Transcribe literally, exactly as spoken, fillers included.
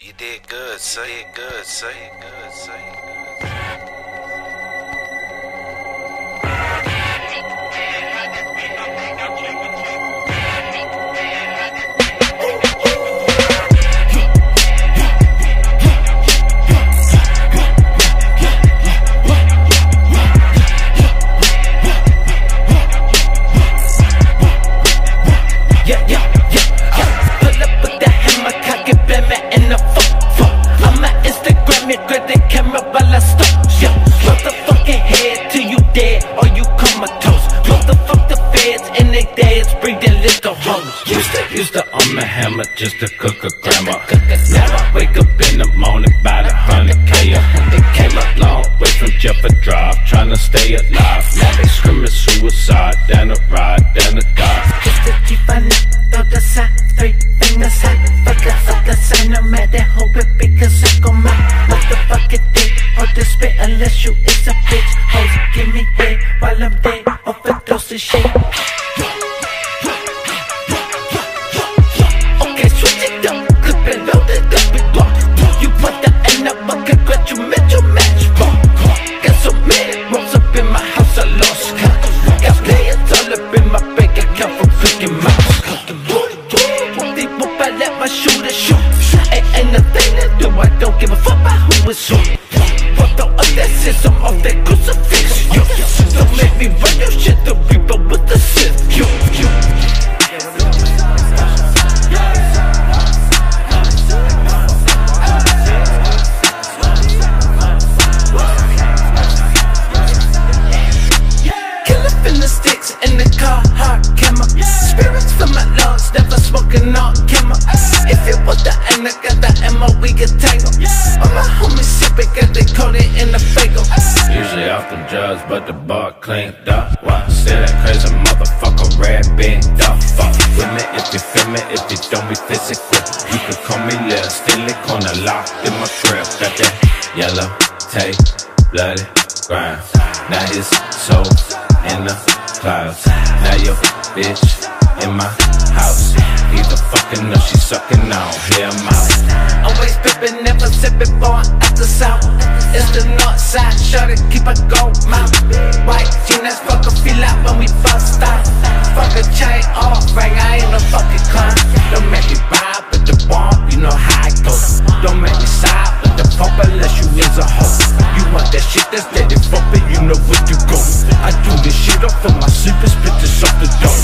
You did good, say it good, say it good, say it good. Used to own a hammer just to cook a grandma. Now I wake up in the morning by the hundred K. They came a long way from Jeffer Drive, trying to stay alive. Now they screaming suicide down the ride, down the dive. It's the G five, on the side, three fingers high. Fuck the fucker, sign no matter who it be, cause I go mad. Motherfucker, dick, hold the spit unless you is a bitch. Hoes, give me head while I'm dead, overdose and shit. But the bar cleaned up. Why? Still that crazy motherfucker red bend up. Fuck with me if you feel me, if you don't be physical. You can call me Lil, still in corner locked in my crib. Got that yellow tape, bloody grind. Now his soul in the clouds. Now your bitch in my house. Either fucking or she sucking on, hear him out. Always pippin', never sippin', born at the south. It's the north side, sure to keep a gold mouth. White Gina's fucker feel out when we bust out. Fuck a chain off, ring, I ain't no fucking clown. Don't make me ride with the bomb, you know how it goes. Don't make me side with the pump unless you is a hoe. You want that shit that's dead and bumpin', you know where to go. I do this shit off for my sleep and spit this off the door.